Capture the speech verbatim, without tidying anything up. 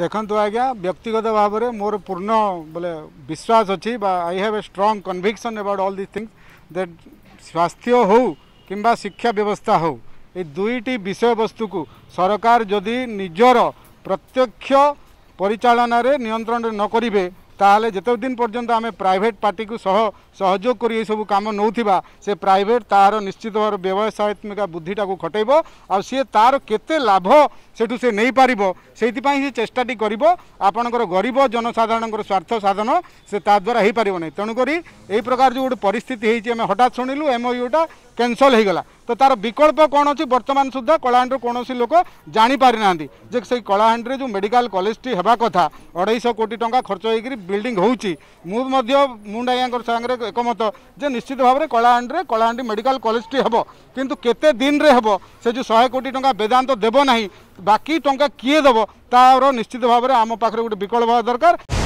देखो आज्ञा व्यक्तिगत भाव में मोर पूर्ण बोले विश्वास अच्छी I have a strong conviction about all this things that स्वास्थ्य हो किंबा शिक्षा व्यवस्था हो ये दुईटी विषय वस्तु को सरकार जदि निजर प्रत्यक्ष परिचालन नियंत्रण न करिवे ताले जते दिन पर्यंत आमे प्राइवेट पार्टी को सह सहयोग करी ये सब काम नौथिबा से प्राइवेट तार निश्चित भाव व्यवसायत्मिका बुद्धिटा को खटेब आ सी तार केते लाभ सेठू से नहीं पारिबो सेइतिपई से चेष्टाटी करिबो आपनकर गरीब जनसाधारण स्वार्थ साधन से ता द्वारा हो पारिबो नै तेणु करी एई प्रकार जो गोटे परिस्थिति हेछि आमे हठात सुनिलु एमओयूटा कैंसल हो गला तो तार विकल्प कौन अच्छी बर्तमान सुधा कलाहांडी कौन लोक जापारी ना जे से कलाहांडी जो मेडिकल कॉलेज टी होगा कथा अढ़ाई सौ कोटी टंका खर्च होकर बिल्डिंग होगा सांगे एकमत जे निश्चित भाव में कलाहांडी कलाहांडी मेडिकल कॉलेज टी हे कितु केते दिन रे हे से जो सौ कोटी टंका वेदांत देव ना बाकी टंका किए देव तार निश्चित भाव में आम पाखे गोटे विकल्प दरकार।